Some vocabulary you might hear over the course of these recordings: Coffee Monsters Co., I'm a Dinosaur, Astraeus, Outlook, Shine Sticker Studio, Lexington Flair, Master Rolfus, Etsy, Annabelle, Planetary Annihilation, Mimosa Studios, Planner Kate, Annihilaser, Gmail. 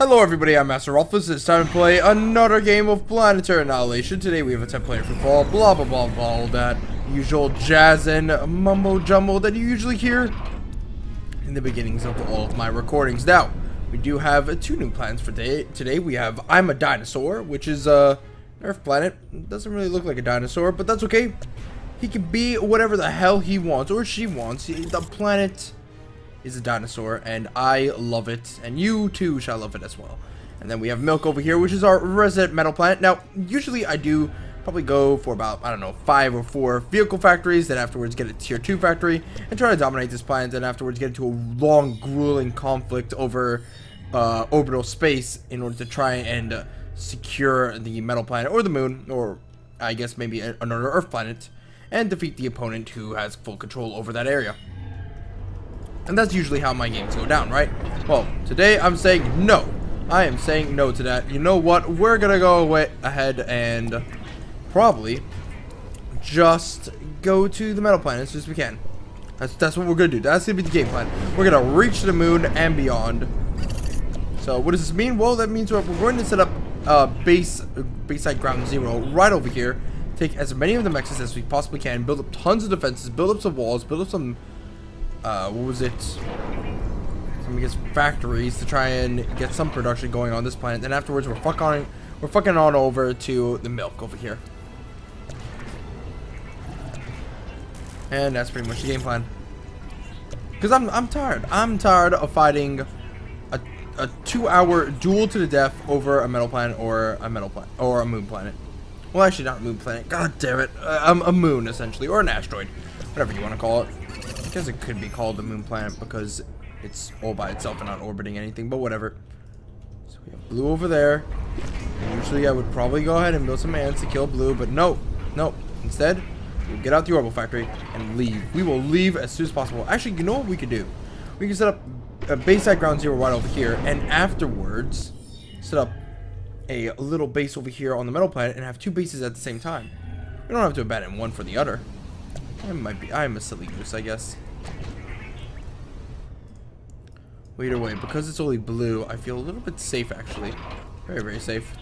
Hello everybody, I'm Master Rolfus. It's time to play another game of Planetary Annihilation. Today we have a 10-player football, blah blah blah blah, all that usual jazz and mumbo jumbo that you usually hear in the beginnings of all of my recordings. Now, we do have two new plans for today. Today we have I'm a Dinosaur, which is an Earth planet. It doesn't really look like a dinosaur, but that's okay. He can be whatever the hell he wants, or she wants. The planet is a dinosaur, and I love it, and you too shall love it as well. And then we have Milk over here, which is our resident metal planet. Now, usually I do probably go for about, I don't know, 5 or 4 vehicle factories, then afterwards get a tier 2 factory, and try to dominate this planet, then afterwards get into a long, grueling conflict over orbital space in order to try and secure the metal planet, or the moon, or I guess maybe another Earth planet, and defeat the opponent who has full control over that area. And that's usually how my games go down, right? Well, today I'm saying no. I am saying no to that. You know what? We're gonna go ahead and probably just go to the metal planet as soon as we can. That's what we're gonna do. That's gonna be the game plan. We're gonna reach the moon and beyond. So what does this mean? Well, that means we're going to set up base site ground zero right over here. Take as many of the mechs as we possibly can. Build up tons of defenses. Build up some walls. Build up some what was it? Somebody gets factories to try and get some production going on this planet. Then afterwards, we're fucking on over to the Milk over here, and that's pretty much the game plan. Cause I'm tired. I'm tired of fighting a 2-hour duel to the death over a metal planet or a moon planet. Well, actually, not a moon planet. God damn it! A moon essentially, or an asteroid, whatever you want to call it. I guess it could be called the moon planet because it's all by itself and not orbiting anything, but whatever. So we have Blue over there. And usually I would probably go ahead and build some ants to kill Blue, but no. Instead, we'll get out the orbital factory and leave. We will leave as soon as possible. Actually, you know what we could do? We can set up a base at ground zero right over here, and afterwards set up a little base over here on the metal planet and have 2 bases at the same time. We don't have to abandon one for the other. I'm a silly goose, I guess. Well, either way, because it's only Blue, I feel a little bit safe, actually. Very, very safe.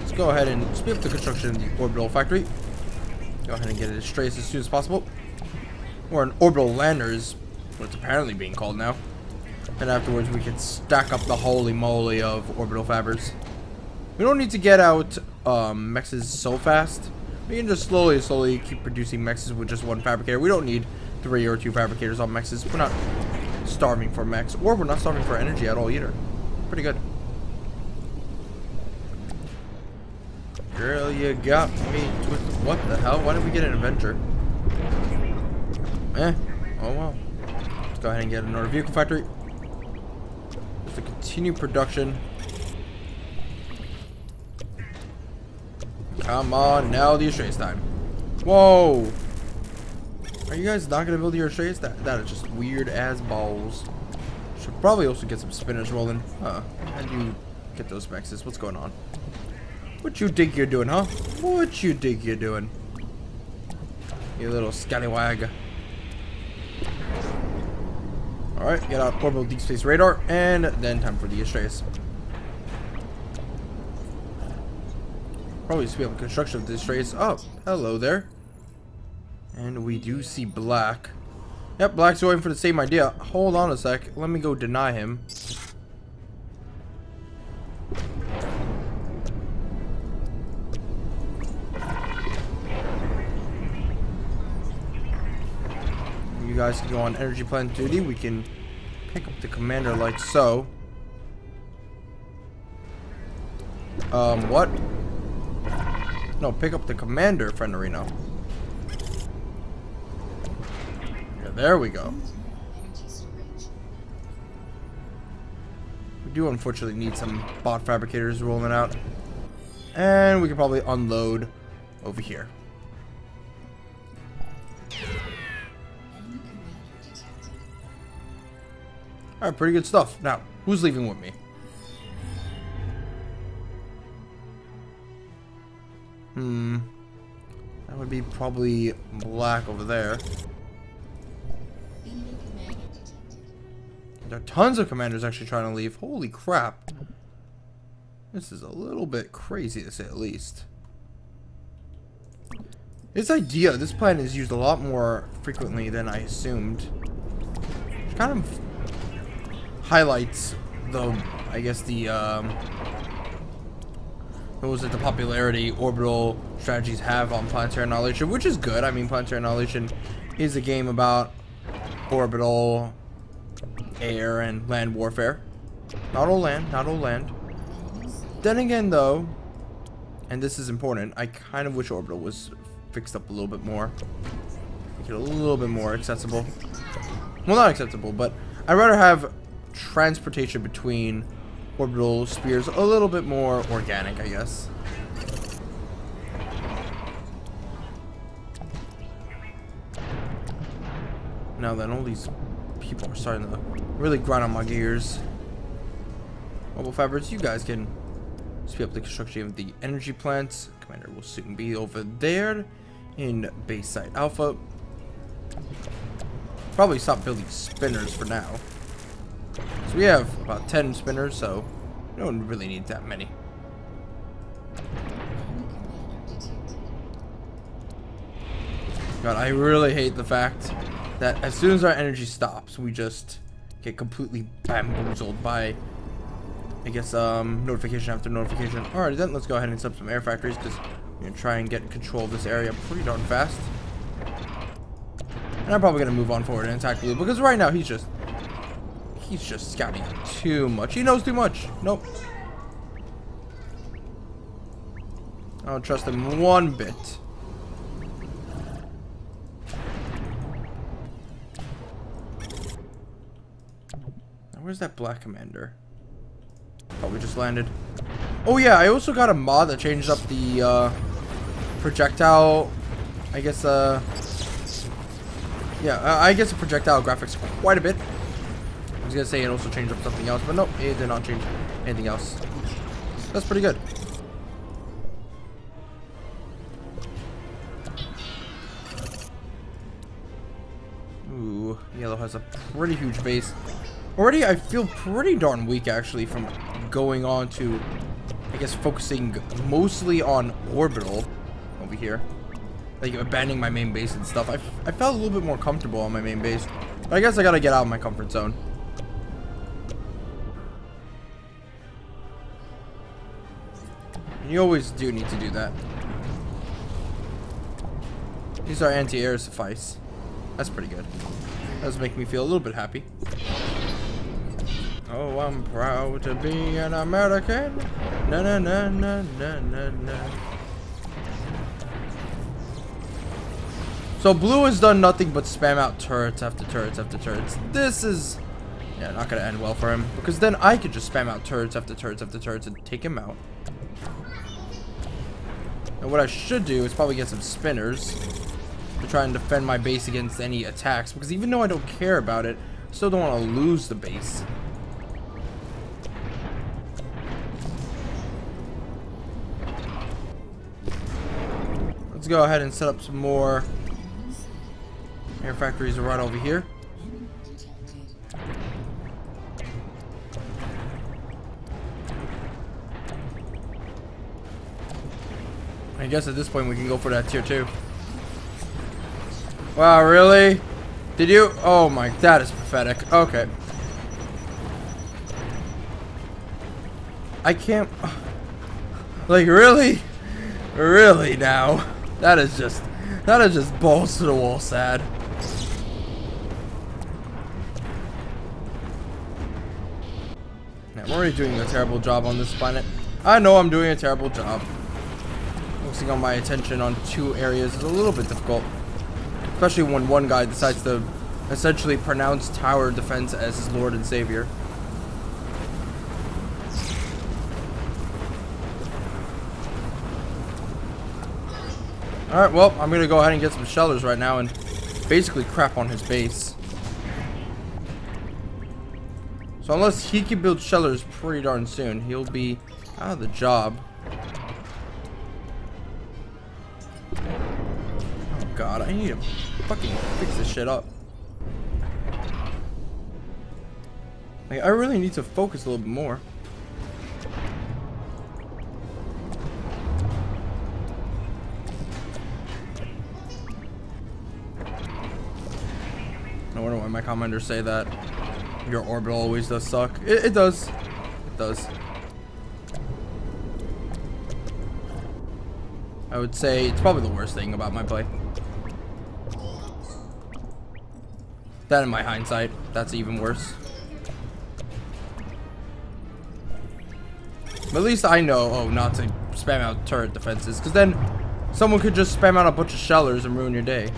Let's go ahead and speed up the construction of the orbital factory. Go ahead and get it Astraeus as soon as possible. Or an orbital lander is what it's apparently being called now. And afterwards, we can stack up the holy moly of orbital fabbers. We don't need to get out mexes so fast. We can just slowly keep producing mexes with just 1 fabricator. We don't need 3 or 2 fabricators on mexes. We're not starving for mechs, or we're not starving for energy at all either. Pretty good. Girl, you got me twisted. What the hell? Why did we get an adventure? Oh well. Let's go ahead and get another vehicle factory. Just to continue production. Come on, now the Astraeus time. Whoa! Are you guys not gonna build your Astraeus? That is just weird as balls. Should probably also get some spinners rolling. Huh? How do you get those mexes? What's going on? What you think you're doing, huh? What you think you're doing? You little scallywag. Alright, get out orbital deep space radar, and then time for the Astraeus. Probably speed up construction of this race. Oh, hello there. And we do see Black. Yep, Black's going for the same idea. Hold on a sec. Let me go deny him. You guys can go on energy plant duty. We can pick up the commander like so. What? No, pick up the commander, Frienderino. Yeah, there we go. We do unfortunately need some bot fabricators rolling out. And we can probably unload over here. Alright, pretty good stuff. Now, who's leaving with me? That would be probably Black over there. There are tons of commanders actually trying to leave. Holy crap. This is a little bit crazy to say at least. This idea, this planet is used a lot more frequently than I assumed. Which kind of highlights the, I guess the, those are the popularity orbital strategies have on Planetary Annihilation, which is good. I mean, Planetary Annihilation is a game about orbital, air, and land warfare. Not all land, not all land. Then again, though, and this is important, I kind of wish orbital was fixed up a little bit more. Make it a little bit more accessible. Well, not acceptable, but I'd rather have transportation between orbital spheres a little bit more organic, I guess. Now then, all these people are starting to really grind on my gears. Mobile Fabrics, you guys can speed up the construction of the energy plants. Commander will soon be over there in base site alpha. Probably stop building spinners for now. So we have about 10 spinners, so we don't really need that many. God, I really hate the fact that as soon as our energy stops, we just get completely bamboozled by, I guess, notification after notification. Alright then, let's go ahead and set up some air factories, because we're going to try and get control of this area pretty darn fast. And I'm probably going to move on forward and attack Blue, because right now he's just scouting too much. He knows too much. Nope. I don't trust him one bit. Now, where's that black commander? Oh, we just landed. Oh yeah, I also got a mod that changed up the projectile, I guess, yeah, I guess the projectile graphics quite a bit. I was gonna say it also changed up something else, but nope, it did not change anything else. That's pretty good. Ooh, yellow has a pretty huge base. Already, I feel pretty darn weak, actually, from going on to, I guess, focusing mostly on orbital over here. Like, abandoning my main base and stuff. I felt a little bit more comfortable on my main base. But I guess I gotta get out of my comfort zone. And you always do need to do that. These are anti-air suffice. That's pretty good. That does make me feel a little bit happy. Oh, I'm proud to be an American. Na na na na na na na. So Blue has done nothing but spam out turrets after turrets after turrets. This is, yeah, not gonna end well for him, because then I could just spam out turrets after turrets after turrets and take him out. And what I should do is probably get some spinners to try and defend my base against any attacks, because even though I don't care about it, I still don't want to lose the base. Let's go ahead and set up some more air factories right over here. I guess at this point we can go for that tier 2. Wow, really? Did you? Oh my, that is pathetic. Okay. I can't. Like, really? Really now? That is just balls to the wall sad. Now, I'm already doing a terrible job on this planet. I know I'm doing a terrible job. Focusing on my attention on two areas is a little bit difficult. Especially when one guy decides to essentially pronounce tower defense as his lord and savior. Alright, well, I'm going to go ahead and get some shellers right now and basically crap on his base. So unless he can build shellers pretty darn soon, he'll be out of the job. Oh god, I need to fucking fix this shit up. Like, I really need to focus a little bit more. I wonder why my commenters say that your orbital always does suck. It does. It does. I would say it's probably the worst thing about my play. That in my hindsight, that's even worse. But at least I know, oh, not to spam out turret defenses, because then someone could just spam out a bunch of shellers and ruin your day.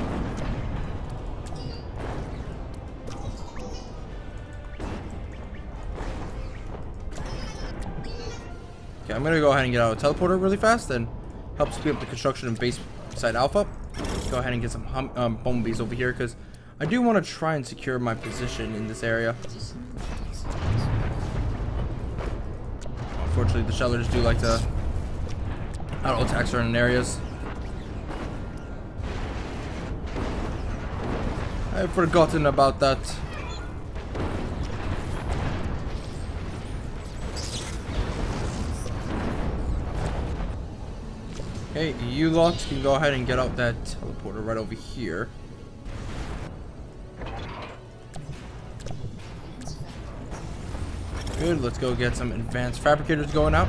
Okay, I'm gonna go ahead and get out of teleporter really fast, then help speed up the construction of base side alpha. Let's go ahead and get some bumblebees over here, because I do want to try and secure my position in this area. Unfortunately, the shellers do like to auto-attack certain areas. I've forgotten about that. Hey, you lot can go ahead and get out that teleporter right over here. Good, let's go get some advanced fabricators going out.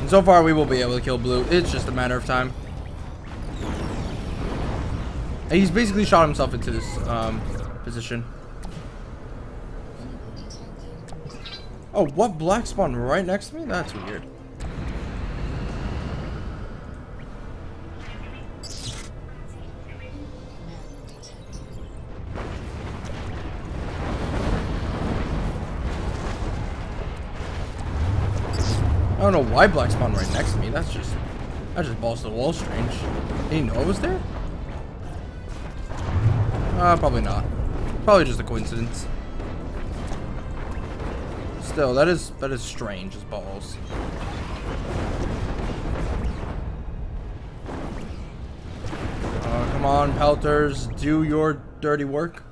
And so far we will be able to kill Blue. It's just a matter of time. And he's basically shot himself into this position. Oh, what black spawn right next to me? That's weird. I don't know why black spawn right next to me. That's just balls to the wall strange. Did he know I was there? Probably not. Probably just a coincidence. Still, that is strange as balls. Come on, pelters, do your dirty work.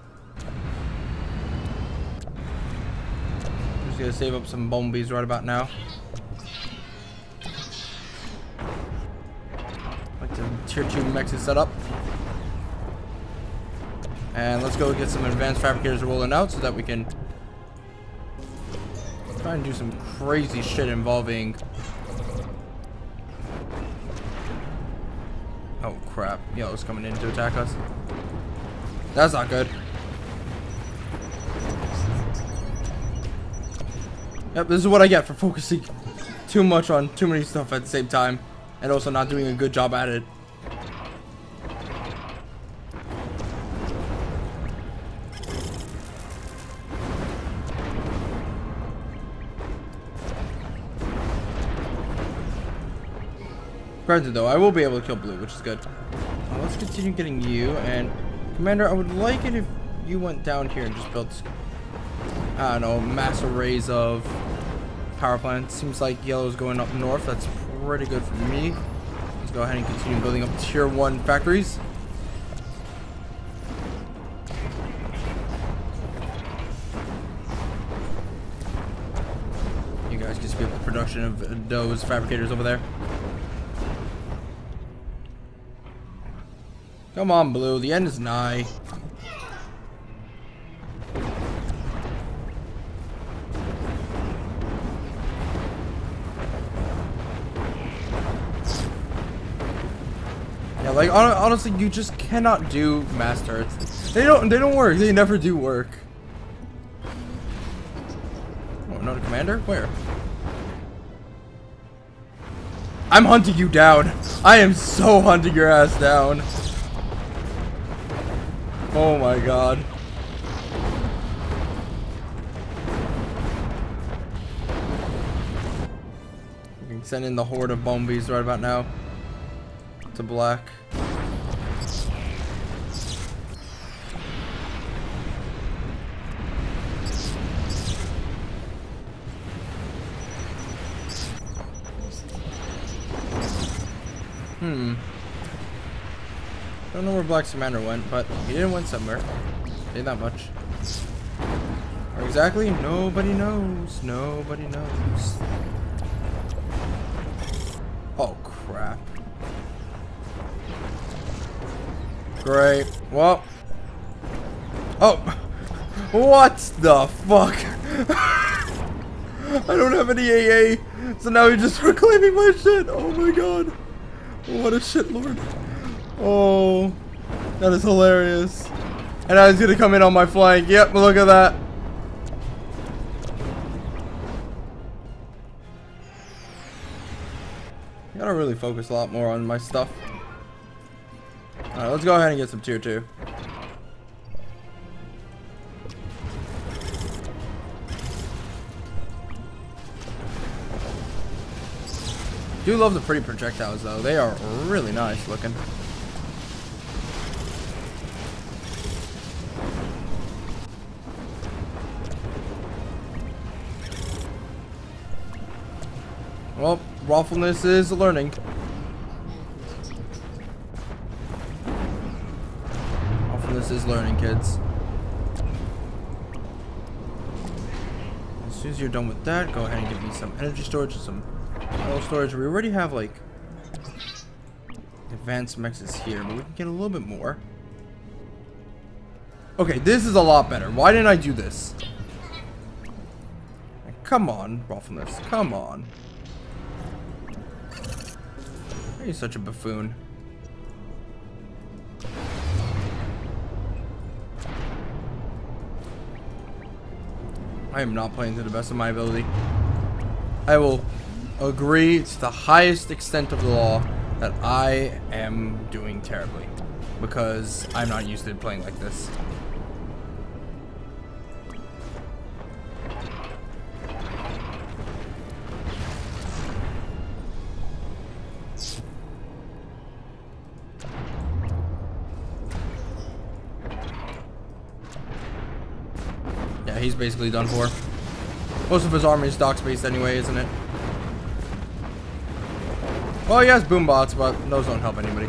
I'm just gonna save up some bumblebees right about now. Tier 2 mechs is set up. And let's go get some advanced fabricators rolling out so that we can try and do some crazy shit involving... Oh crap, yellow's coming in to attack us. That's not good. Yep, this is what I get for focusing too much on too many stuff at the same time. And also not doing a good job at it. Granted though, I will be able to kill Blue, which is good. Let's continue getting you, and Commander, I would like it if you went down here and just built, I don't know, mass arrays of power plants. Seems like yellow's going up north. That's pretty good for me. Let's go ahead and continue building up tier 1 factories. You guys can speed up the production of those fabricators over there. Come on, Blue. The end is nigh. Yeah, like honestly, you just cannot do mass turrets. They don't work. They never do work. Oh, not a commander? Where? I'm hunting you down. I am so hunting your ass down. Oh my god. We can send in the horde of bumblebees right about now. To black. Don't know where Black Commander went, but he didn't win somewhere. Did that much. Or exactly? Nobody knows. Nobody knows. Oh, crap. Great. Well. Oh. What the fuck? I don't have any AA. So now he's just reclaiming my shit. Oh my god. What a shitlord. Oh. That is hilarious. And now he's gonna come in on my flank. Yep, look at that. I gotta really focus a lot more on my stuff. Alright, let's go ahead and get some tier 2. I do love the pretty projectiles though. They are really nice looking. Well, Rolfness is learning. Rolfness is learning, kids. As soon as you're done with that, go ahead and give me some energy storage and some oil storage. We already have like advanced mexes here, but we can get a little bit more. Okay, this is a lot better. Why didn't I do this? Come on, Rolfness. Come on. Why are you such a buffoon? I am not playing to the best of my ability. I will agree to the highest extent of the law that I am doing terribly because I'm not used to playing like this. Yeah, he's basically done for. Most of his army is dock-based anyway, isn't it? Well, he has boom bots, but those don't help anybody.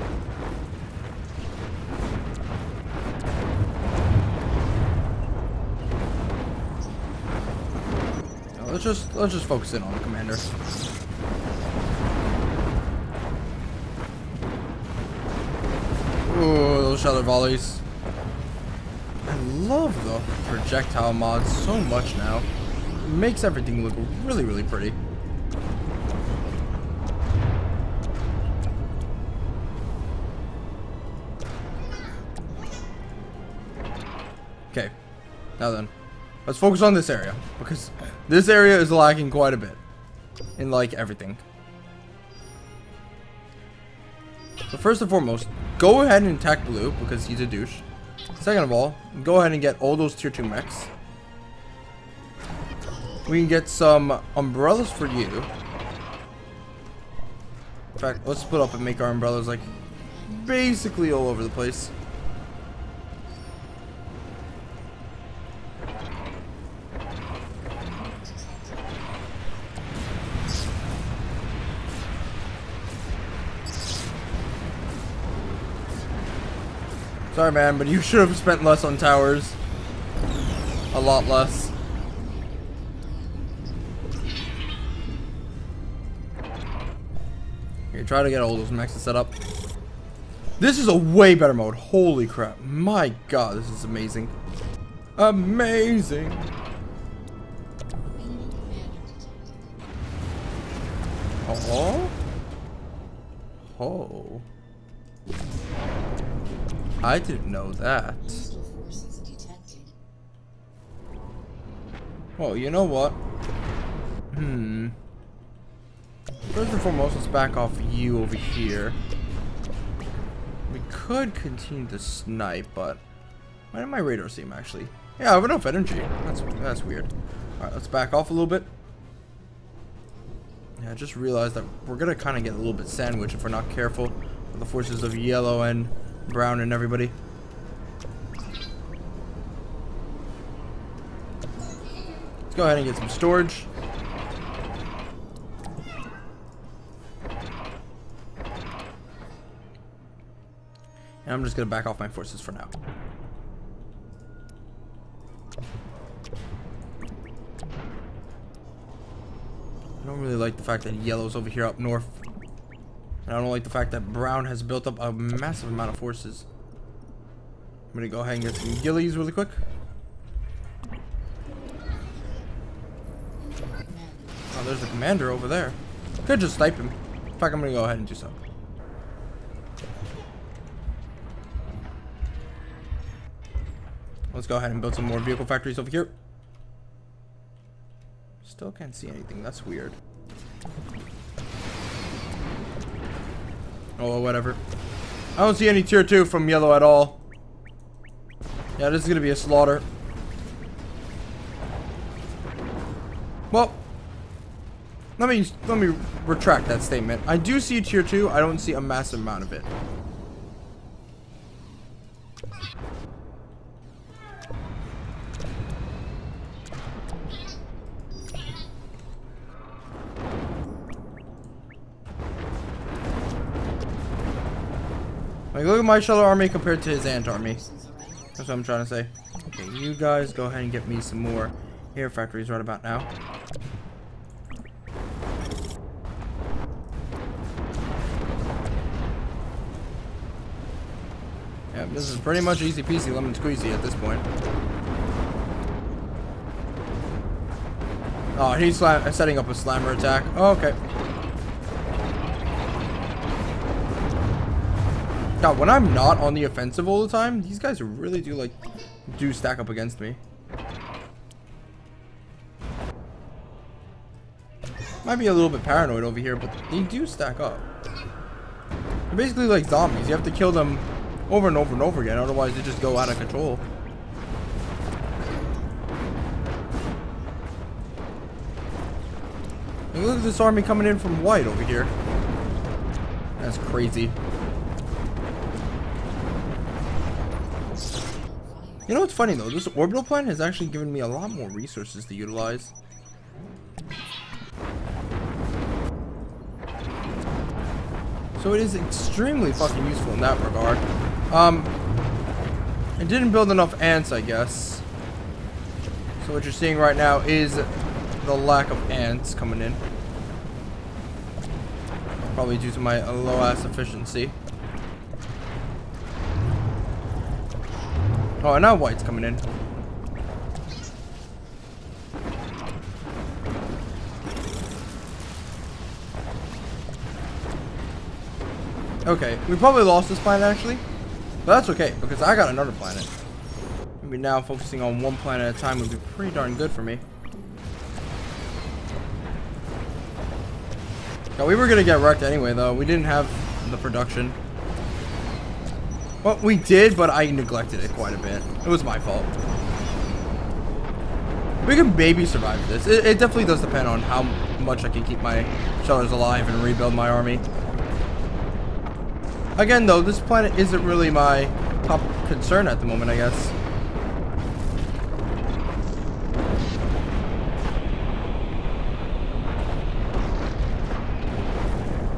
No, let's just focus in on the commander. Ooh, those shadow volleys. I love the projectile mods so much now. It makes everything look really, really pretty. Okay, now then, let's focus on this area, because this area is lacking quite a bit in, like, everything. So first and foremost, go ahead and attack Blue, because he's a douche. Second of all, go ahead and get all those tier 2 mechs. We can get some umbrellas for you. In fact, let's split up and make our umbrellas, like, basically all over the place. Sorry, man, but you should have spent less on towers. A lot less. Okay, try to get all those mechs set up. This is a way better mode. Holy crap. My god, this is amazing. Amazing. Oh. Oh. I didn't know that. Well, you know what? First and foremost, let's back off you over here. We could continue to snipe, but why did my radar seem actually? Yeah, I have enough energy. That's weird. All right, let's back off a little bit. Yeah, I just realized that we're gonna kind of get a little bit sandwiched if we're not careful with the forces of yellow and brown and everybody. Let's go ahead and get some storage. And I'm just going to back off my forces for now. I don't really like the fact that yellow's over here up north. And I don't like the fact that brown has built up a massive amount of forces. I'm going to go ahead and get some ghillies really quick. Oh, there's the commander over there. Could just snipe him. In fact, I'm going to go ahead and do so. Let's go ahead and build some more vehicle factories over here. Still can't see anything. That's weird. Oh, whatever. I don't see any tier 2 from yellow at all. Yeah, this is going to be a slaughter. Well, let me retract that statement. I do see tier 2. I don't see a massive amount of it. Like, look at my shuttle army compared to his ant army. That's what I'm trying to say. Okay, you guys go ahead and get me some more air factories right about now. Yeah, this is pretty much easy peasy lemon squeezy at this point. Oh, he's setting up a slammer attack. Oh, okay. God, when I'm not on the offensive all the time, these guys really do, like, do stack up against me. Might be a little bit paranoid over here, but they do stack up. They're basically like zombies. You have to kill them over and over and over again, otherwise they just go out of control. And look at this army coming in from white over here. That's crazy. You know what's funny though? This orbital plan has actually given me a lot more resources to utilize. So it is extremely fucking useful in that regard. I didn't build enough ants, I guess. So what you're seeing right now is the lack of ants coming in. Probably due to my low-ass efficiency. Oh, and now white's coming in. Okay, we probably lost this planet actually. But that's okay, because I got another planet. Maybe now focusing on one planet at a time would be pretty darn good for me. Now, we were gonna get wrecked anyway though. We didn't have the production. Well, we did, but I neglected it quite a bit. It was my fault. We can maybe survive this. It definitely does depend on how much I can keep my shelters alive and rebuild my army. Again, though, this planet isn't really my top concern at the moment, I guess.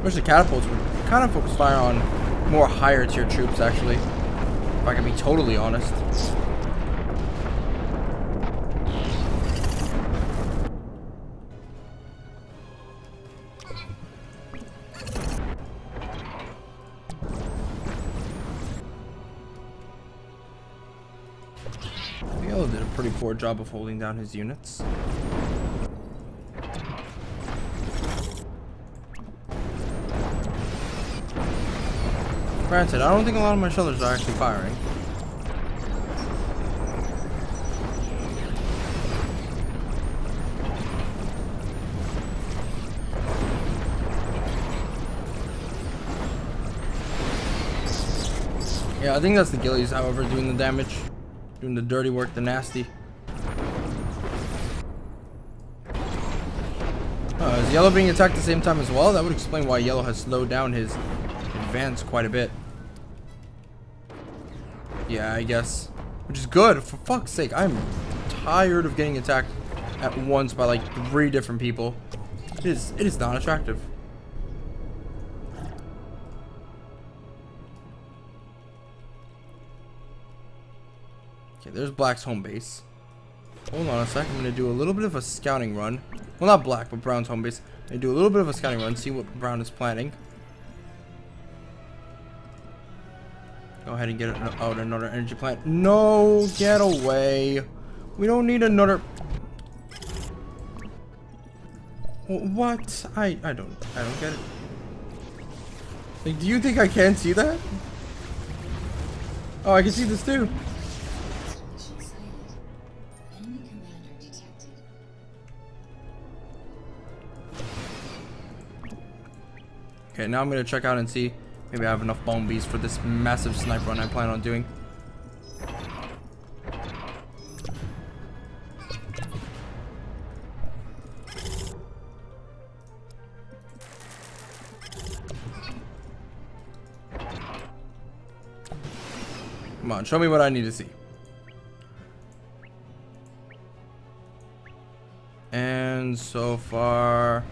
I wish the catapults would kind of focus fire on more higher tier troops, actually, if I can be totally honest. Yellow did a pretty poor job of holding down his units. Granted, I don't think a lot of my shelters are actually firing. Yeah, I think that's the ghillies, however, doing the damage. Doing the dirty work, the nasty. Is yellow being attacked at the same time as well? That would explain why yellow has slowed down his advance quite a bit. Yeah, I guess. Which is good. For fuck's sake, I'm tired of getting attacked at once by like 3 different people. It is not attractive. Okay, there's Black's home base. Hold on a sec. I'm going to do a little bit of a scouting run. Well, not Black, but Brown's home base. I'm going to do a little bit of a scouting run, see what Brown is planning. Go ahead and get out another energy plant. No, get away. We don't need another... What? I don't get it. Like, do you think I can't see that? Oh, I can see this too. Okay, now I'm gonna check out and see. Maybe I have enough bombies for this massive sniper run I plan on doing. Come on, show me what I need to see. And so far...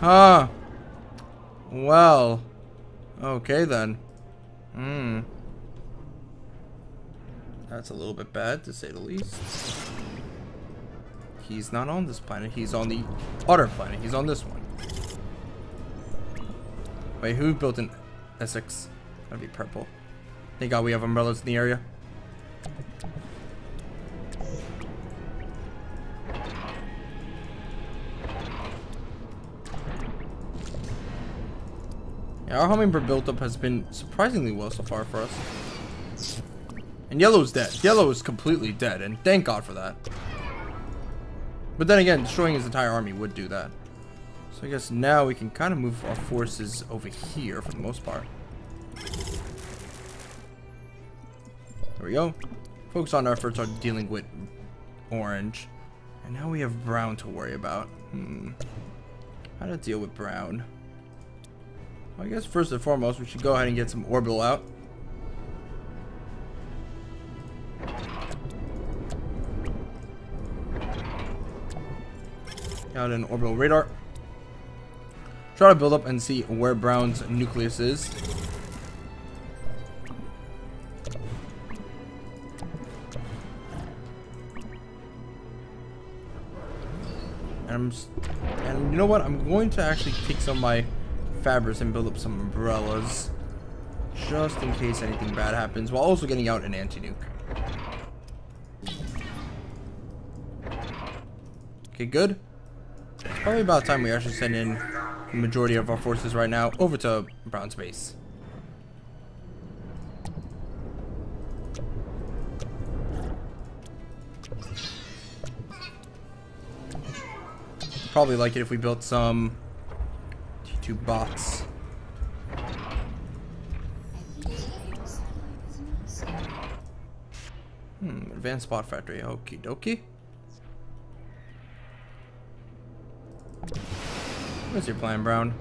Huh. Well. Okay then. Hmm. That's a little bit bad, to say the least. He's not on this planet. He's on the other planet. He's on this one. Wait, who built an Essex? That'd be purple. Thank God we have umbrellas in the area. Yeah, our hummingbird build-up has been surprisingly well so far for us. And Yellow's dead. Yellow is completely dead, and thank God for that. But then again, destroying his entire army would do that. So I guess now we can kind of move our forces over here for the most part. There we go. Focus on our efforts on dealing with Orange. And now we have Brown to worry about. How to deal with Brown? Well, I guess first and foremost, we should go ahead and get some orbital out. Got an orbital radar. Try to build up and see where Brown's nucleus is. And you know what? I'm going to actually take some of my Fabris and build up some umbrellas just in case anything bad happens, while also getting out an anti-nuke. Okay, good. It's probably about time we actually send in the majority of our forces right now over to Brown's base. Probably like it if we built some T2 bots. Advanced bot factory. Okie dokie. What's your plan, Brown?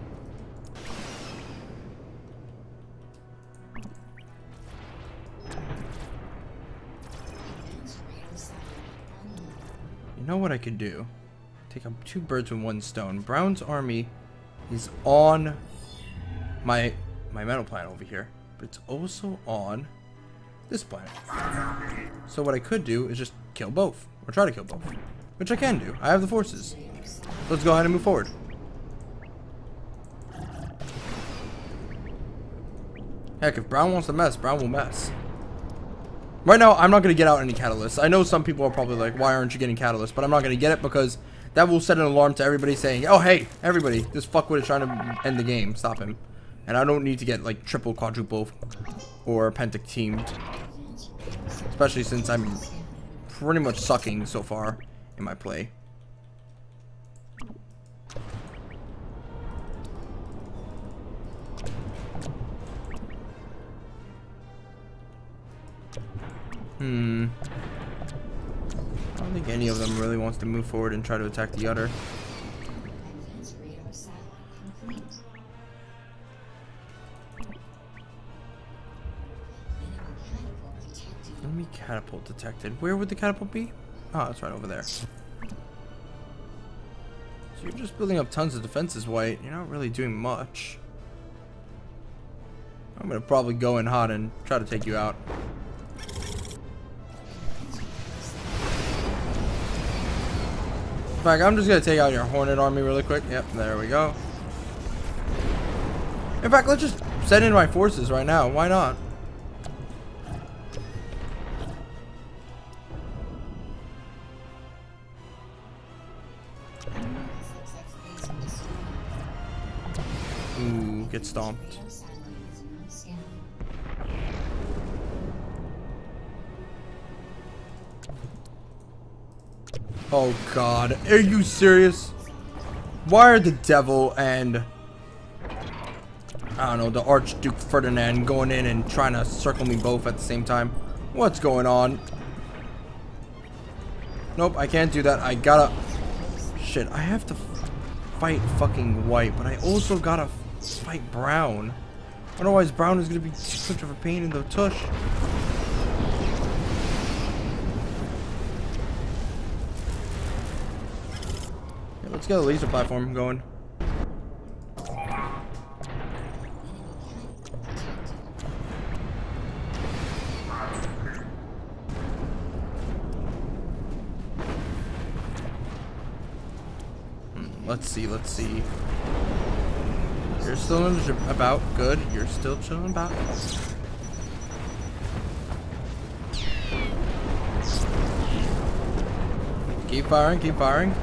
You know what I could do? Take up two birds with one stone. Brown's army is on my metal planet over here, but it's also on this planet. So what I could do is just kill both, or try to kill both, which I can do. I have the forces. Let's go ahead and move forward. Heck, if Brown wants to mess, Brown will mess. Right now, I'm not going to get out any catalysts. I know some people are probably like, why aren't you getting catalysts? But I'm not going to get it because that will set an alarm to everybody saying, oh, hey, everybody, this fuckwit is trying to end the game. Stop him. And I don't need to get, like, triple, quadruple, or pentac teamed. Especially since I'm pretty much sucking so far in my play. I don't think any of them really wants to move forward and try to attack the other. Enemy catapult detected. Where would the catapult be? Oh, it's right over there. So you're just building up tons of defenses, White. You're not really doing much. I'm gonna probably go in hot and try to take you out. In fact, I'm just gonna take out your hornet army really quick. Yep, there we go. In fact, let's just send in my forces right now. Why not? Ooh, get stomped. Oh god, are you serious? Why are the devil and, I don't know, the Archduke Ferdinand going in and trying to circle me both at the same time? What's going on? Nope, I can't do that. I gotta... Shit, I have to fight fucking white, but I also gotta fight brown. Otherwise, brown is gonna be such of a pain in the tush. Let's get a laser platform going. Let's see. You're still in about. Good. You're still chilling about. Keep firing, keep firing.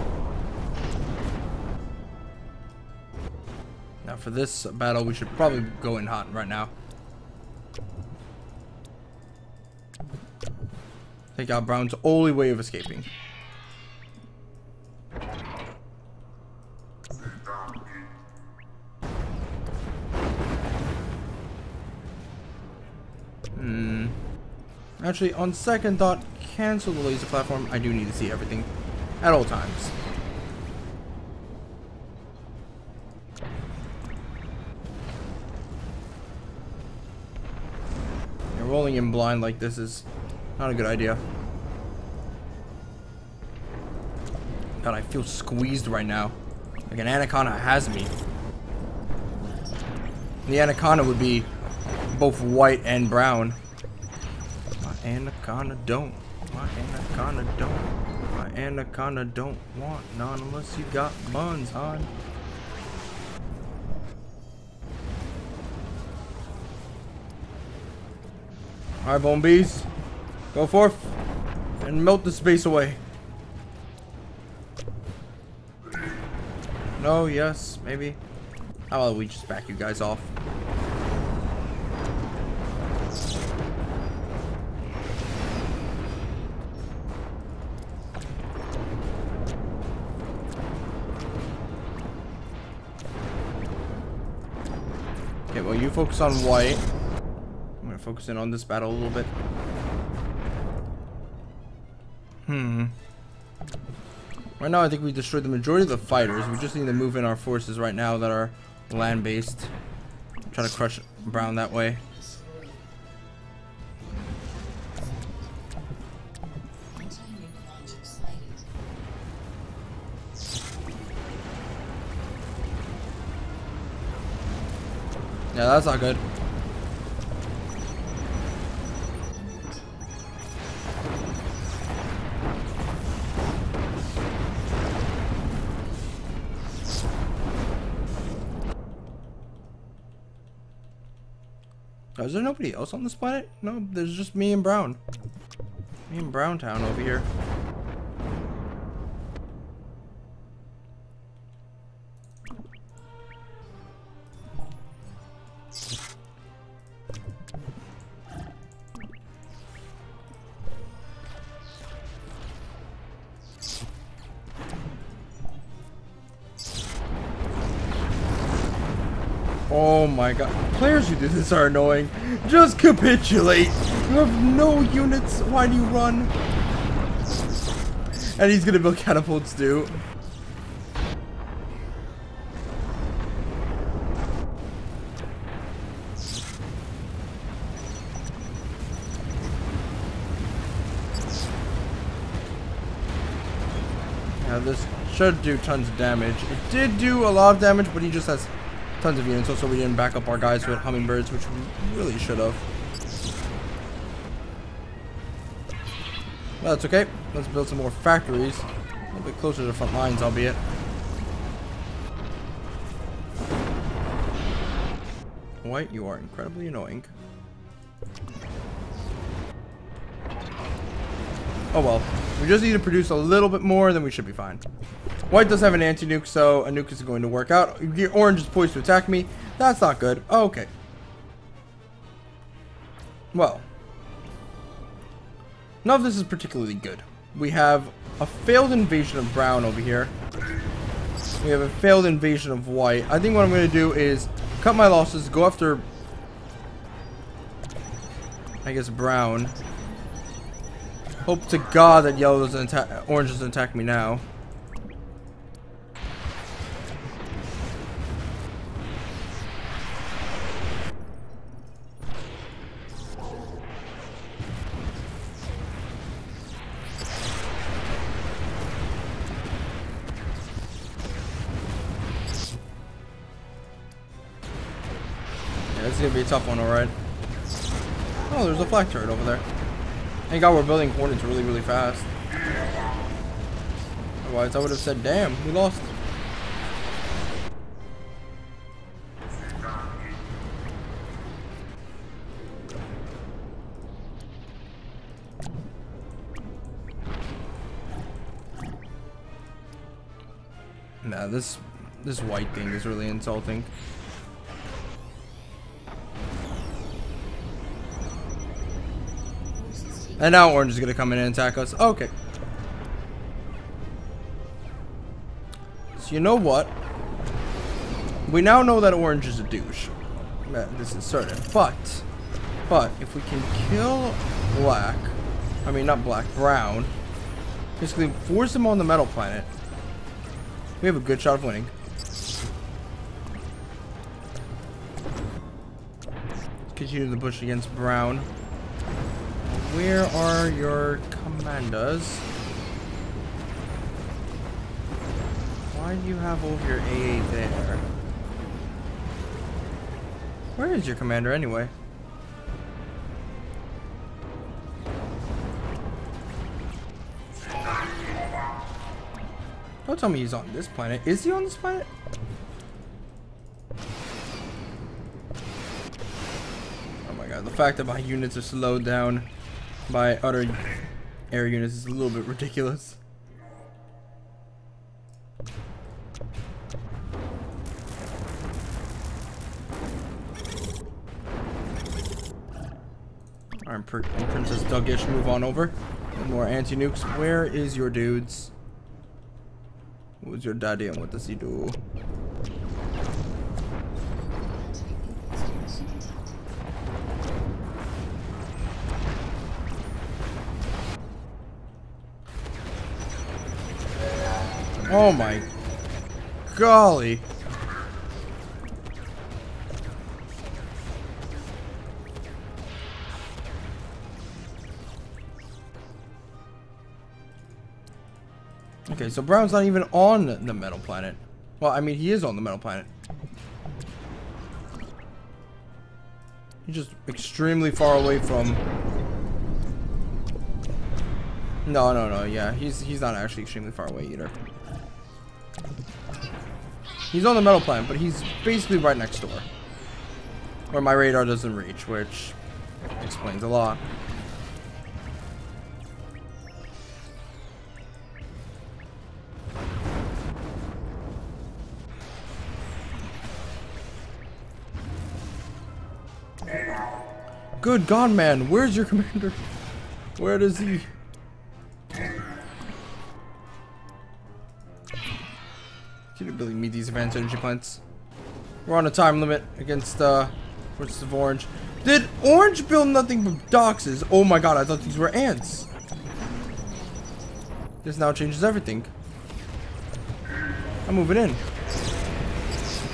For this battle, we should probably go in hot right now. Take out brown's only way of escaping. Actually, on second thought, cancel the laser platform. I do need to see everything at all times. Rolling in blind like this is not a good idea. God, I feel squeezed right now. Like an anaconda has me. The anaconda would be both white and brown. My anaconda don't. My anaconda don't. My anaconda don't want none unless you got buns on. Alright, Bone Bees, go forth and melt the space away. No, yes, maybe. How about we just back you guys off? Okay, well, you focus on white. Focusing on this battle a little bit. Right now I think we destroyed the majority of the fighters. We just need to move in our forces right now that are land-based. Try to crush brown that way. Yeah, that's not good. Is there nobody else on this planet? No, there's just me and Brown. Me and Brown Town over here. Oh my god. Players who do this are annoying. Just capitulate. You have no units. Why do you run? And he's gonna build catapults too. Now this should do tons of damage. It did do a lot of damage, but he just has tons of units. Also, we didn't back up our guys with hummingbirds, which we really should have. Well, that's okay. Let's build some more factories. A little bit closer to the front lines, albeit. White, you are incredibly annoying. Oh well, we just need to produce a little bit more, then we should be fine. White does have an anti-nuke, so a nuke is going to work out. Your orange is poised to attack me. That's not good. Okay. Well, none of this is particularly good. We have a failed invasion of brown over here. We have a failed invasion of white. I think what I'm going to do is cut my losses, go after, I guess, brown. Hope to God that yellow doesn't attack, orange doesn't attack me now. It's gonna be a tough one, alright. Oh, there's a flak turret over there. Thank God we're building hornets really, really fast. Otherwise, I would have said, damn, we lost. Nah, this white thing is really insulting. And now orange is going to come in and attack us. Okay. So you know what? We now know that orange is a douche. This is certain. But if we can kill black, I mean not black, brown, basically force him on the metal planet, we have a good shot of winning. Let's continue the push against brown. Where are your commandos? Why do you have over your AA there? Where is your commander anyway? Don't tell me he's on this planet. Is he on this planet? Oh my God, the fact that my units are slowed down by other air units is a little bit ridiculous. Alright, Princess Duggish, move on over. More anti-nukes. Where is your dudes? What was your daddy and what does he do? Oh my golly. Okay, so brown's not even on the metal planet. Well, I mean, he is on the metal planet. He's just extremely far away from... No, yeah, he's not actually extremely far away either. He's on the metal planet, but he's basically right next door. Where my radar doesn't reach, which explains a lot. Good God, man, where's your commander? Where does he... Keep building me these advanced energy plants. We're on a time limit against versus of orange. Did orange build nothing but doxes? Oh my God, I thought these were ants. This now changes everything. I'm moving in.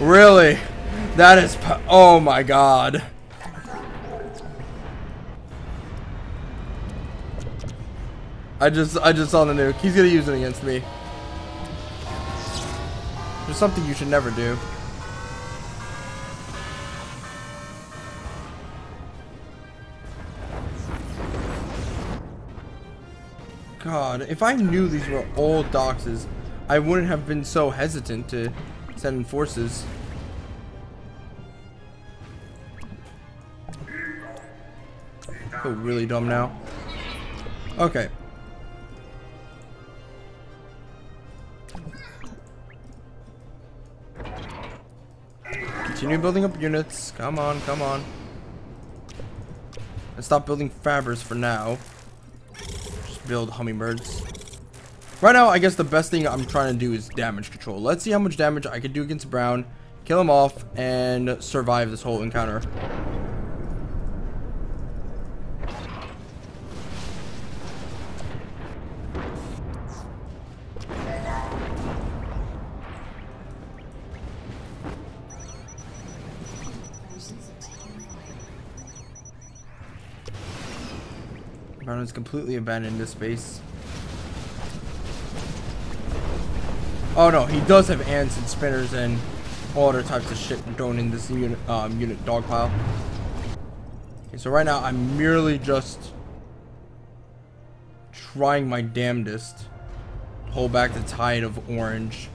Really? That is oh my God. I just saw the nuke. He's gonna use it against me. There's something you should never do. God, if I knew these were all doxes, I wouldn't have been so hesitant to send forces. I feel really dumb now. Okay. Continue building up units. Come on, come on. Let's stop building fabrics for now. Just build hummingbirds. Right now, I guess the best thing I'm trying to do is damage control. Let's see how much damage I can do against Brown. Kill him off and survive this whole encounter. Brown is completely abandoned this space. Oh no, he does have ants and spinners and all other types of shit thrown in this unit, unit dog pile. Okay, so right now I'm merely just trying my damnedest to hold back the tide of orange.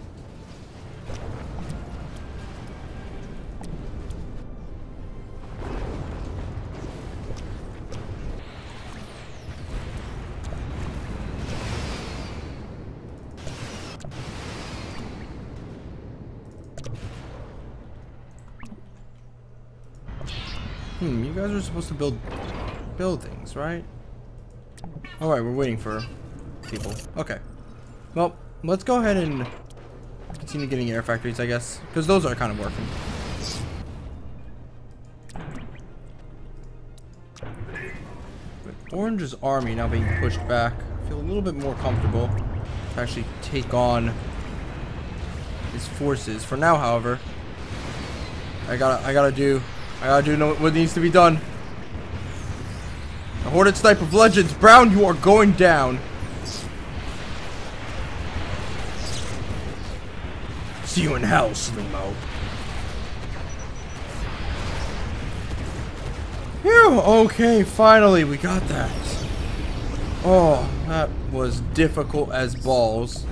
You guys are supposed to build buildings, right? Alright, we're waiting for people. Okay. Well, let's go ahead and continue getting air factories, I guess. Because those are kind of working. With Orange's army now being pushed back, I feel a little bit more comfortable to actually take on his forces. For now, however, I gotta do what needs to be done. The Hoarded Snipe of Legends. Brown, you are going down. See you in hell, Slimo. Phew, okay, finally we got that. Oh, that was difficult as balls.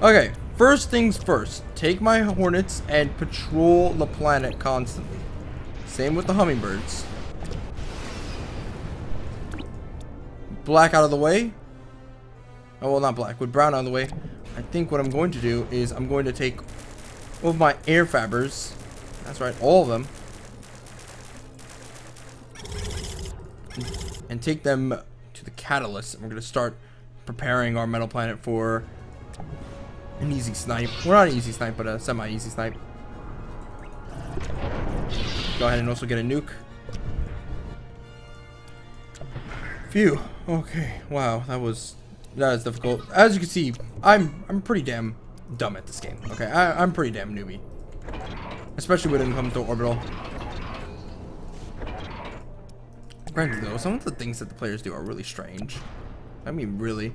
Okay. First things first, take my hornets and patrol the planet constantly. Same with the hummingbirds. Black out of the way. Oh, well, not black, with brown out of the way. I think what I'm going to do is I'm going to take all of my air fabbers. That's right, all of them. And take them to the catalyst. And we're going to start preparing our metal planet for an easy snipe. Well, not an easy snipe, but a semi-easy snipe. Go ahead and also get a nuke. Phew. Okay. Wow, that is difficult. As you can see, I'm pretty damn dumb at this game. Okay, I'm pretty damn newbie, especially when it comes to orbital. Granted, though, some of the things that the players do are really strange. I mean, really.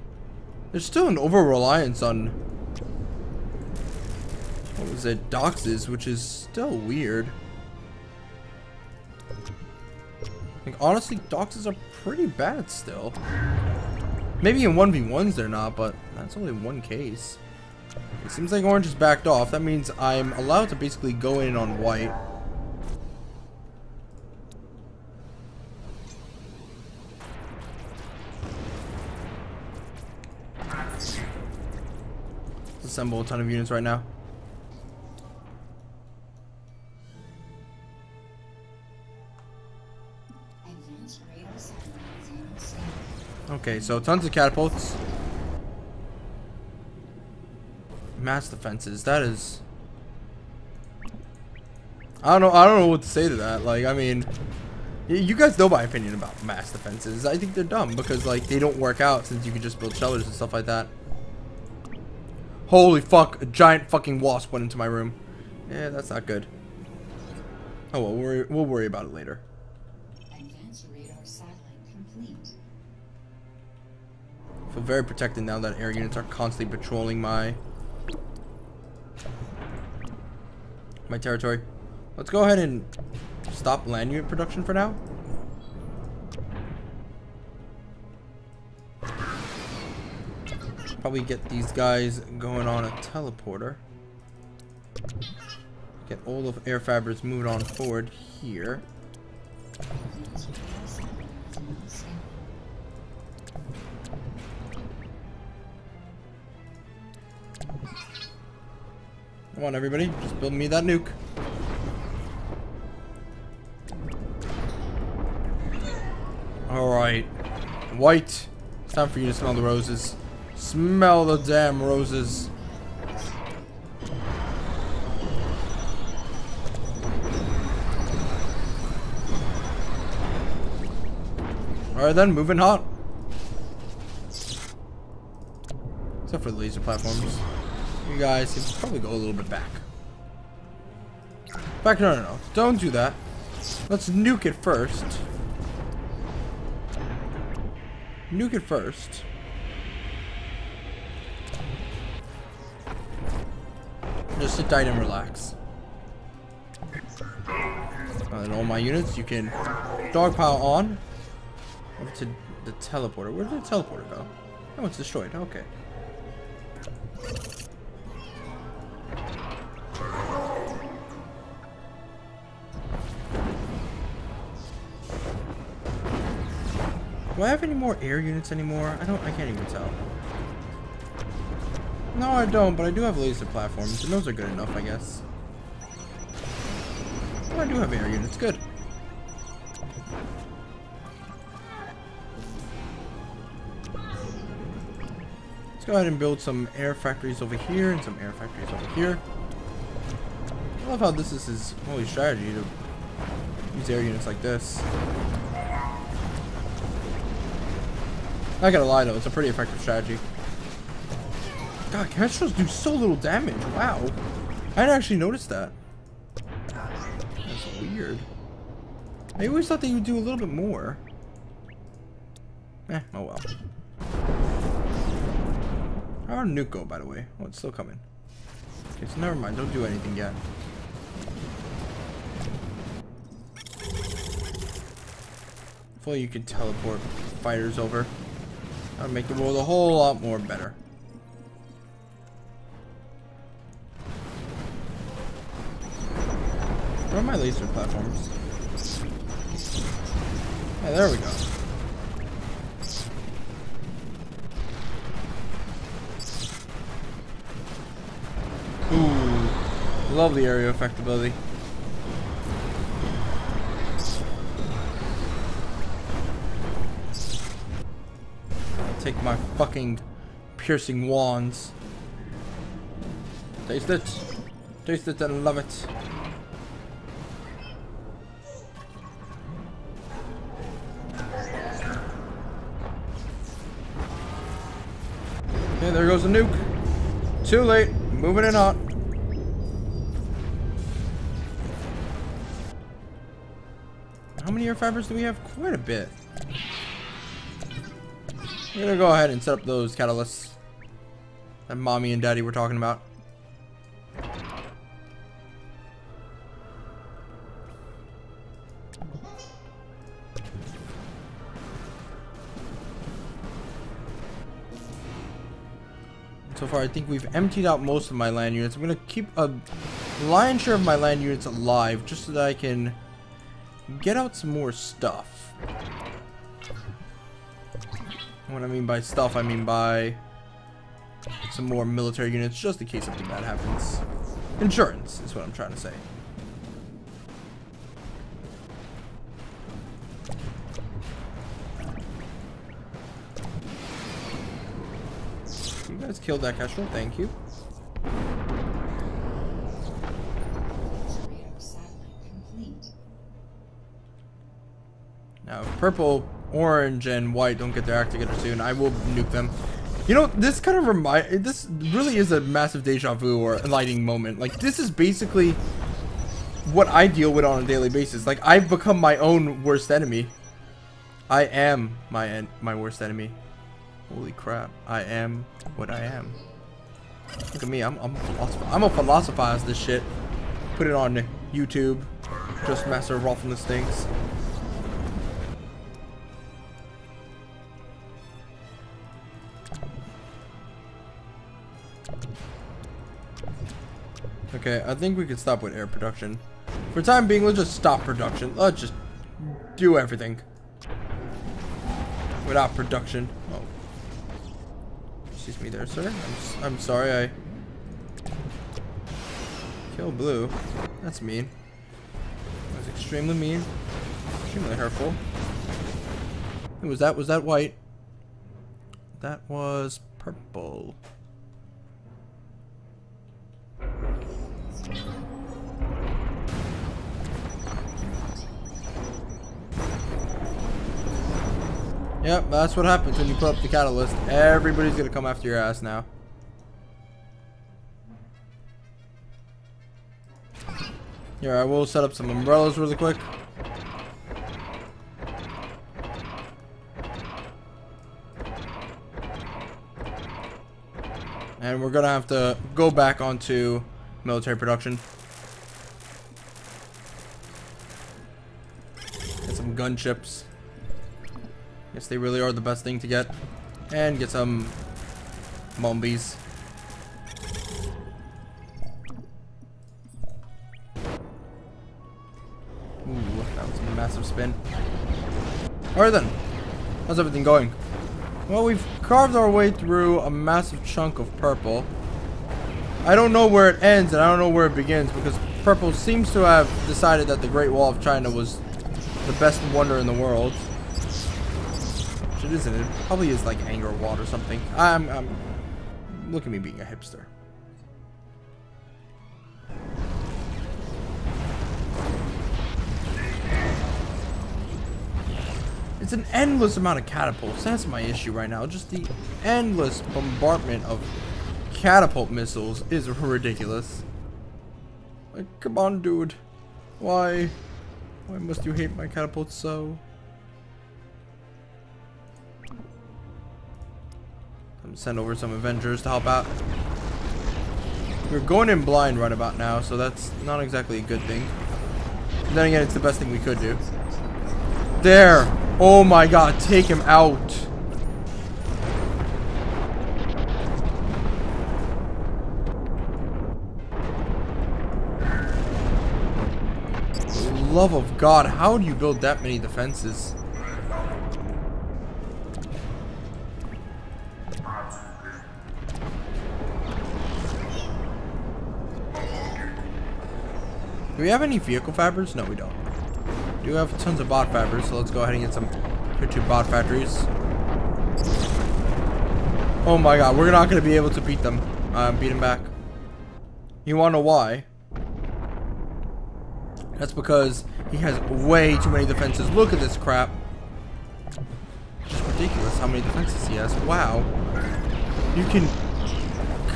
There's still an over-reliance on, what was it, doxes, which is still weird. Like, honestly, doxes are pretty bad still. Maybe in 1v1s they're not, but that's only one case. It seems like orange is backed off. That means I'm allowed to basically go in on white. Let's assemble a ton of units right now. Okay, so tons of catapults. Mass defenses, that is... I don't know what to say to that. Like, I mean, you guys know my opinion about mass defenses. I think they're dumb because, like, they don't work out since you can just build shelters and stuff like that. Holy fuck, a giant fucking wasp went into my room. Yeah, that's not good. Oh, well, we'll worry about it later. I feel very protected now that air units are constantly patrolling my territory. Let's go ahead and stop land unit production for now. probably get these guys going on a teleporter. Get all of air fibers moved on forward here. Come on, everybody, just build me that nuke. Alright. White, it's time for you to smell the roses. Smell the damn roses. Alright then, moving hot. Except for the laser platforms. You guys can probably go a little bit back. No. Don't do that. Let's nuke it first. Nuke it first. Just sit tight and relax. And all my units, you can dogpile on. Over to the teleporter. Where did the teleporter go? Oh, it's destroyed. Okay. Do I have any more air units anymore? I can't even tell. No, I don't, but I do have laser platforms, and those are good enough, I guess. Oh, I do have air units. Good. Let's go ahead and build some air factories over here and some air factories over here. I love how this is his only strategy to use air units like this. Not gonna lie though, it's a pretty effective strategy. God, Kestrels do so little damage. Wow. I hadn't actually noticed that. That's weird. I always thought that you would do a little bit more. Eh, oh well. How'd nuke go, by the way? Oh, it's still coming. Okay, so never mind, don't do anything yet. Hopefully you can teleport fighters over. That'll make the world a whole lot more better. Where are my laser platforms? Oh, there we go. Ooh, love the area effect ability. Take my fucking piercing wands. Taste it. Taste it and love it. Okay, there goes the nuke. Too late. Moving it on. How many air fibers do we have? Quite a bit. I'm gonna go ahead and set up those catalysts that mommy and daddy were talking about. So far I think we've emptied out most of my land units. I'm gonna keep a lion's share of my land units alive just so that I can get out some more stuff. What I mean by stuff, I mean by some more military units, just in case something bad happens. Insurance is what I'm trying to say. You guys killed that Kestrel, thank you. Now, purple, orange and white don't get their act together soon, I will nuke them. You know, this kind of this really is a massive deja vu or enlightening moment. Like, this is basically what I deal with on a daily basis. Like, I've become my own worst enemy. I am my worst enemy. Holy crap, I am what I am. Look at me, I'm a philosophize this shit. Put it on YouTube, just Master Rolfus things. Okay, I think we could stop with air production. For the time being, let's just stop production. Let's just do everything without production. Oh. Excuse me there, sir. I'm sorry I... Kill blue. That's mean. That was extremely mean. Extremely hurtful. Who was that? Was that white? That was purple. Yep, that's what happens when you put up the catalyst. Everybody's gonna come after your ass now. Here, I will set up some umbrellas really quick. And we're gonna have to go back onto military production. Get some gunships. Guess they really are the best thing to get. And get some bombies. Ooh, that was a massive spin. Alright then. How's everything going? Well, we've carved our way through a massive chunk of purple. I don't know where it ends and I don't know where it begins, because purple seems to have decided that the Great Wall of China was the best wonder in the world. It isn't. It probably is like anger wall or something. I'm look at me being a hipster. It's an endless amount of catapults. That's my issue right now. Just the endless bombardment of catapult missiles is ridiculous. Like, come on, dude. Why must you hate my catapults so? Send over some Avengers to help out. We're going in blind right about now, so that's not exactly a good thing. And then again, it's the best thing we could do. There! Oh my god, take him out! For love of God, how do you build that many defenses? Do we have any vehicle fabbers? No, we don't. We do have tons of bot fabbers, so let's go ahead and get some tier 2 bot factories. Oh my god, we're not going to be able to beat them back. You want to know why? That's because he has way too many defenses. Look at this crap. It's just ridiculous how many defenses he has. Wow. You can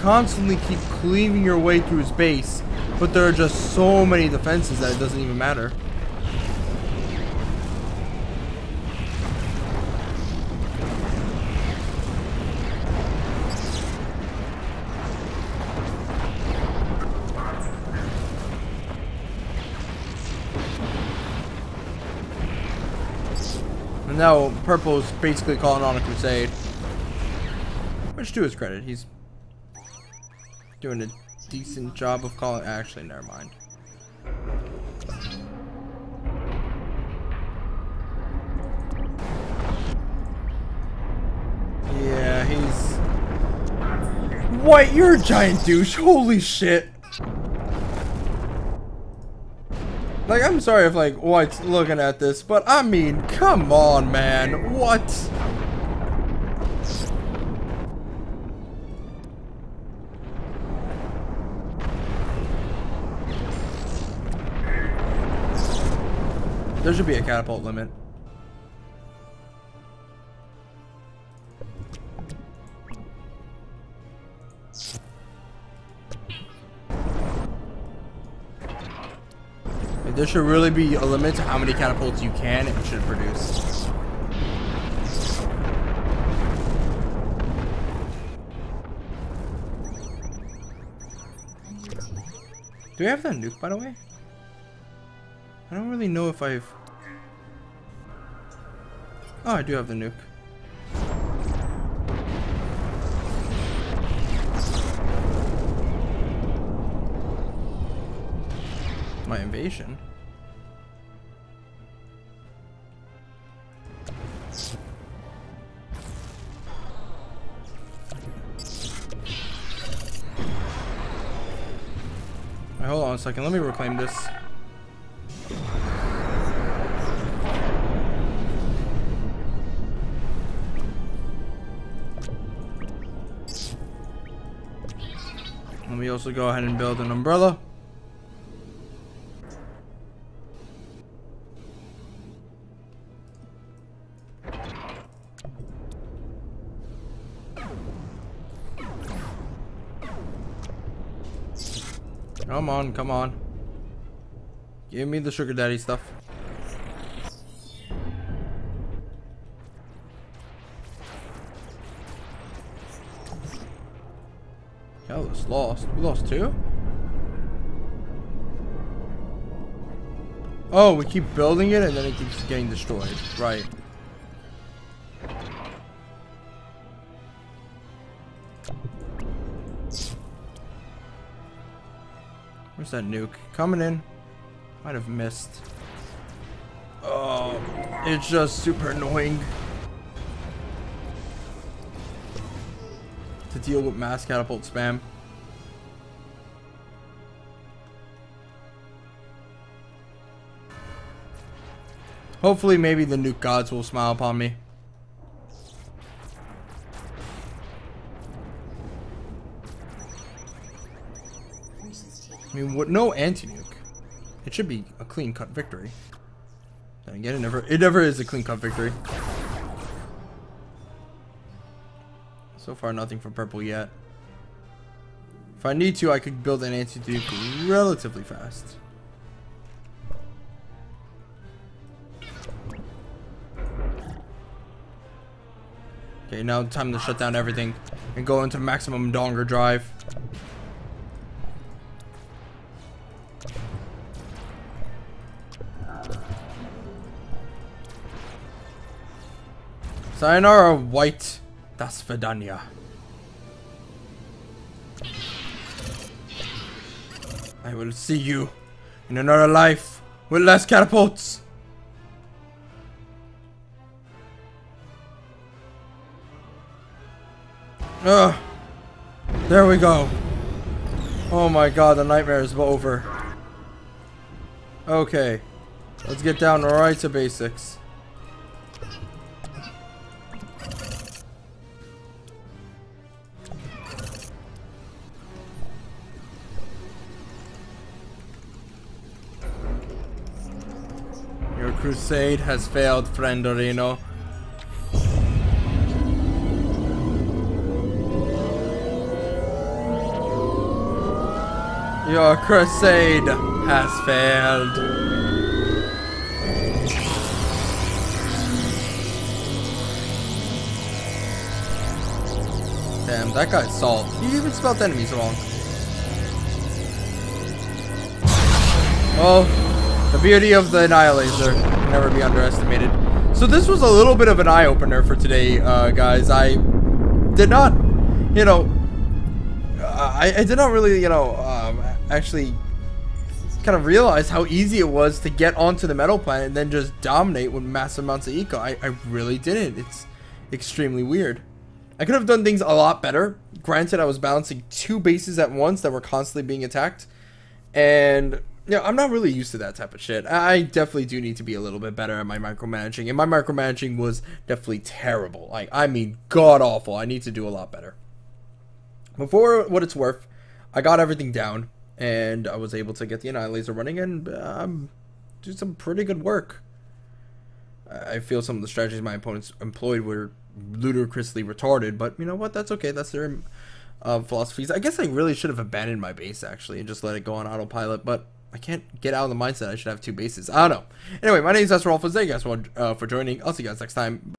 constantly keep cleaving your way through his base, but there are just so many defenses that it doesn't even matter. And now Purple's basically calling on a crusade. Which, to his credit, he's doing a decent job of calling. Actually, never mind. Yeah, he's... What? You're a giant douche. Holy shit. Like, I'm sorry if, like, White's looking at this, but I mean, come on, man. What? There should be a catapult limit. Like, there should really be a limit to how many catapults you can and should produce. Do we have that nuke, by the way? I don't really know if I've... Oh, I do have the nuke. with my invasion. Right, hold on a second, let me reclaim this. Let me also go ahead and build an umbrella. Come on, come on. Give me the sugar daddy stuff. Kellis lost. We lost two? Oh, we keep building it and then it keeps getting destroyed. Right. Where's that nuke? Coming in. Might have missed. Oh, it's just super annoying to deal with mass catapult spam. Hopefully maybe the nuke gods will smile upon me. I mean, what, no anti-nuke. It should be a clean-cut victory. Then again, it never is a clean-cut victory. So far, nothing for purple yet. If I need to, I could build an anti-nuke relatively fast. Okay, now time to shut down everything and go into maximum donger drive. Sayonara, white. Das Vidania. I will see you in another life with less catapults. There we go. Oh my god, the nightmare is over. Okay, let's get down right to basics. Crusade has failed, friend Orino. Your crusade has failed. Damn, that guy's salt. He even spelled enemies wrong. Well, the beauty of the Annihilator. Never be underestimated. So this was a little bit of an eye-opener for today, guys. I did not, you know, I did not really, you know, actually kind of realize how easy it was to get onto the metal planet and then just dominate with massive amounts of eco. I really didn't. It's extremely weird. I could have done things a lot better. Granted, I was balancing two bases at once that were constantly being attacked, and yeah, I'm not really used to that type of shit. I definitely do need to be a little bit better at my micromanaging, and my micromanaging was definitely terrible. Like, I mean, god-awful. I need to do a lot better. But for what it's worth, I got everything down, and I was able to get the Annihilaser running, and do some pretty good work. I feel some of the strategies my opponents employed were ludicrously retarded, but you know what? That's okay. That's their philosophies. I guess I really should have abandoned my base, actually, and just let it go on autopilot, but I can't get out of the mindset I should have two bases. I don't know. Anyway, my name is Master Rolfus. Thank you guys for joining. I'll see you guys next time.